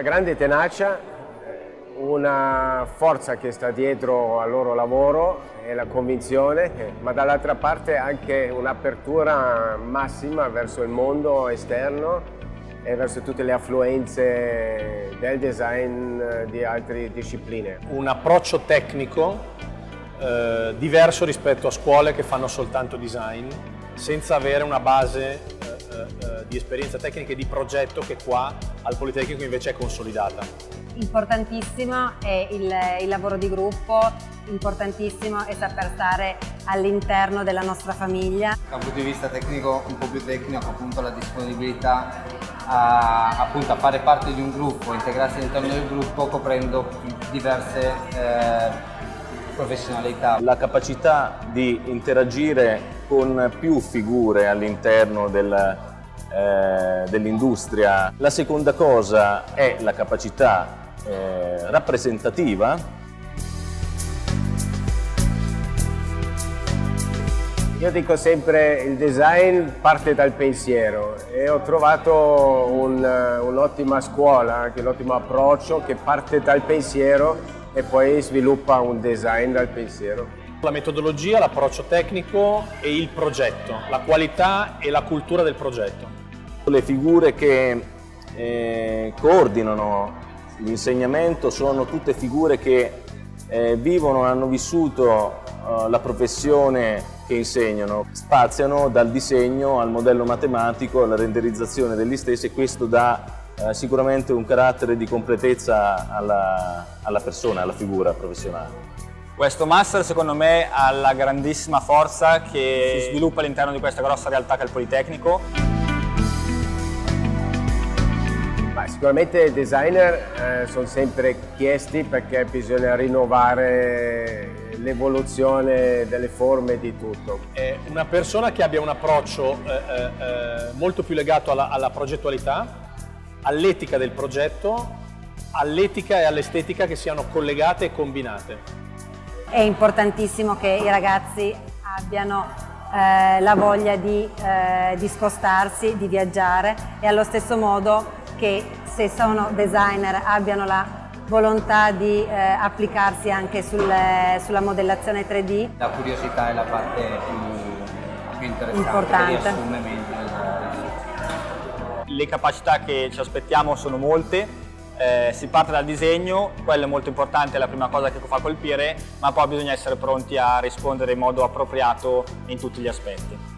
Una grande tenacia, una forza che sta dietro al loro lavoro e la convinzione, ma dall'altra parte anche un'apertura massima verso il mondo esterno e verso tutte le affluenze del design di altre discipline. Un approccio tecnico diverso rispetto a scuole che fanno soltanto design, senza avere una base di esperienza tecnica e di progetto che qua al Politecnico invece è consolidata. Importantissimo è il lavoro di gruppo, importantissimo è saper stare all'interno della nostra famiglia. Da un punto di vista tecnico, un po' più tecnico, appunto la disponibilità a fare parte di un gruppo, integrarsi all'interno del gruppo coprendo diverse professionalità. La capacità di interagire con più figure all'interno dell'industria. La seconda cosa è la capacità rappresentativa. Io dico sempre il design parte dal pensiero e ho trovato un'ottima scuola, anche l'ottimo approccio che parte dal pensiero e poi sviluppa un design dal pensiero. La metodologia, l'approccio tecnico e il progetto, la qualità e la cultura del progetto. Le figure che coordinano l'insegnamento sono tutte figure che hanno vissuto la professione che insegnano, spaziano dal disegno al modello matematico, alla renderizzazione degli stessi, e questo dà sicuramente un carattere di completezza alla persona, alla figura professionale. Questo master secondo me ha la grandissima forza che si sviluppa all'interno di questa grossa realtà che è il Politecnico. Ma sicuramente i designer sono sempre chiesti perché bisogna rinnovare l'evoluzione delle forme di tutto. È una persona che abbia un approccio molto più legato alla progettualità, all'etica del progetto, all'etica e all'estetica che siano collegate e combinate. È importantissimo che i ragazzi abbiano la voglia di scostarsi, di viaggiare e allo stesso modo che se sono designer abbiano la volontà di applicarsi anche sulla modellazione 3D. La curiosità è la parte più interessante. Le capacità che ci aspettiamo sono molte. Si parte dal disegno, quello è molto importante, è la prima cosa che fa colpire, ma poi bisogna essere pronti a rispondere in modo appropriato in tutti gli aspetti.